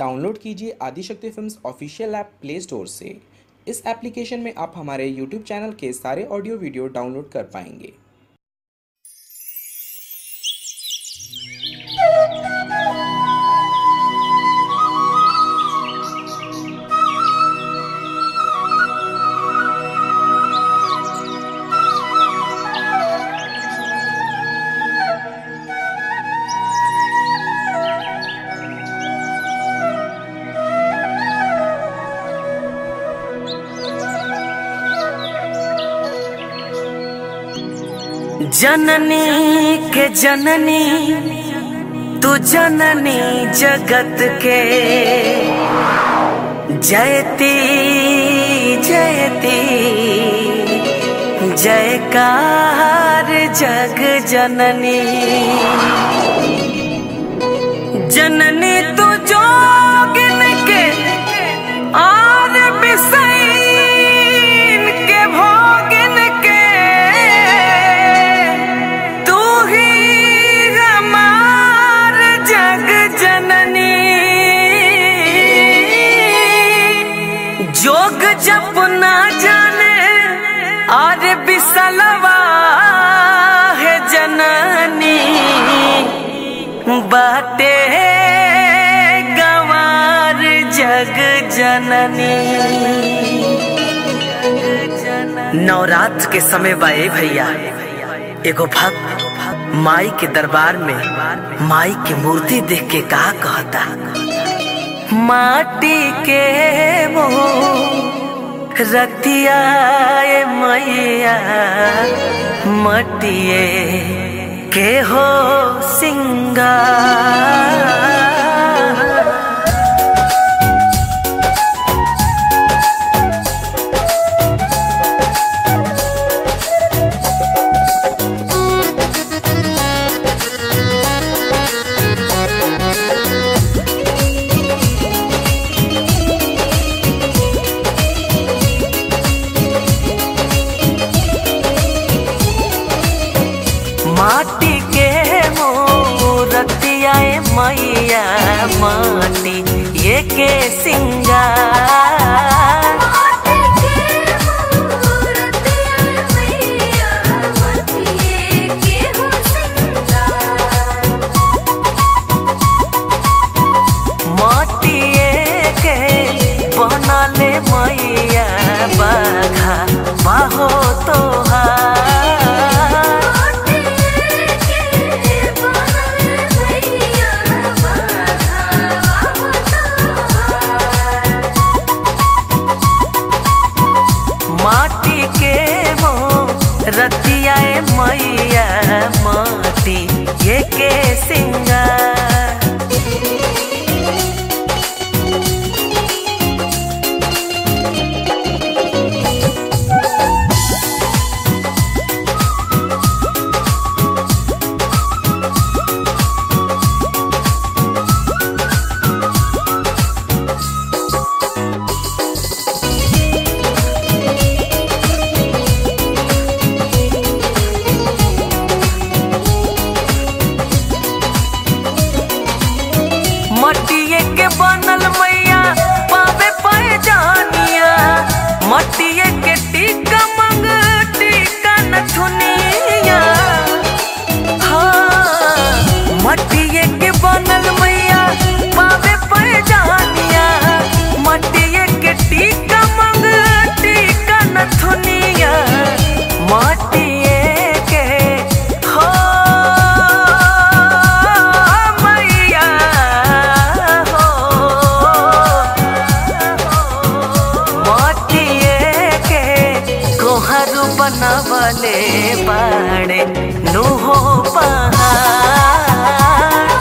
Download कीजिए Adishakti films official app play store से। इस एप्लीकेशन में आप हमारे यूट्यूब चैनल के सारे ऑडियो वीडियो डाउनलोड कर पाएंगे। जननी के जननी तू जननी जगत के, जयती जयती जयकार जग जननी। जननी तू जोगिन के और बिसैन के भोगिन के, जोग जप ना जाने और बिसलवा है जननी। बाटे गवार जग जननी। नवरात्र के समय बाए भैया एगो भक्त माई के दरबार में माई की मूर्ति देख के का कहता, माटी के मुरतिया ए मैया मटिए के हो सिंगार। माटी के मूरतिया मैया माटी ये के सिंगार। माटी के बनल मैया बाघा बाहो तोहार। माटी के मूरतिया मैया माटी ये के सिंगार। मटिए के बनल मैया पावे पहचानिया, मटिए के टीका मंग टीका न थुनिया। हाँ मटिए के बनल मैया पावे पहचानिया, मटिए के टीका मंग टीका न थुनिया। मटिए के हो बनवले बाड़े नूहो पहाड़।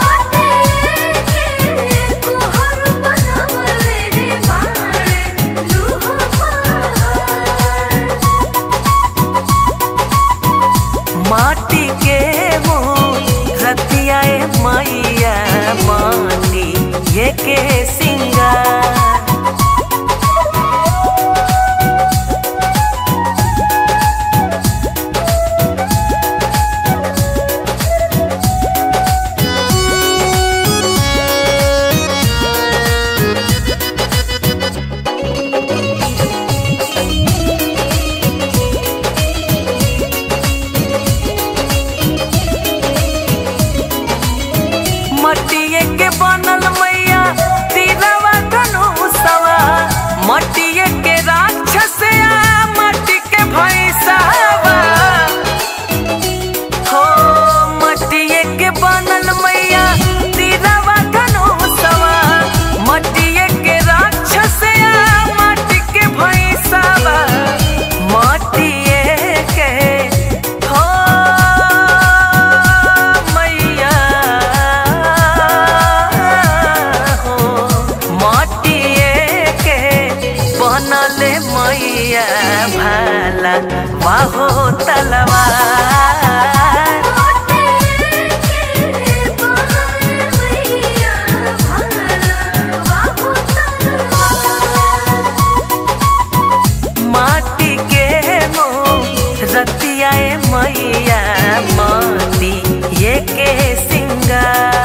माटी के मूरतिया मैया माटी ये के सिंगार। दिया भाला वाहो तलवार। माटी के मुरतिया मैया माटी ये के सिंगार।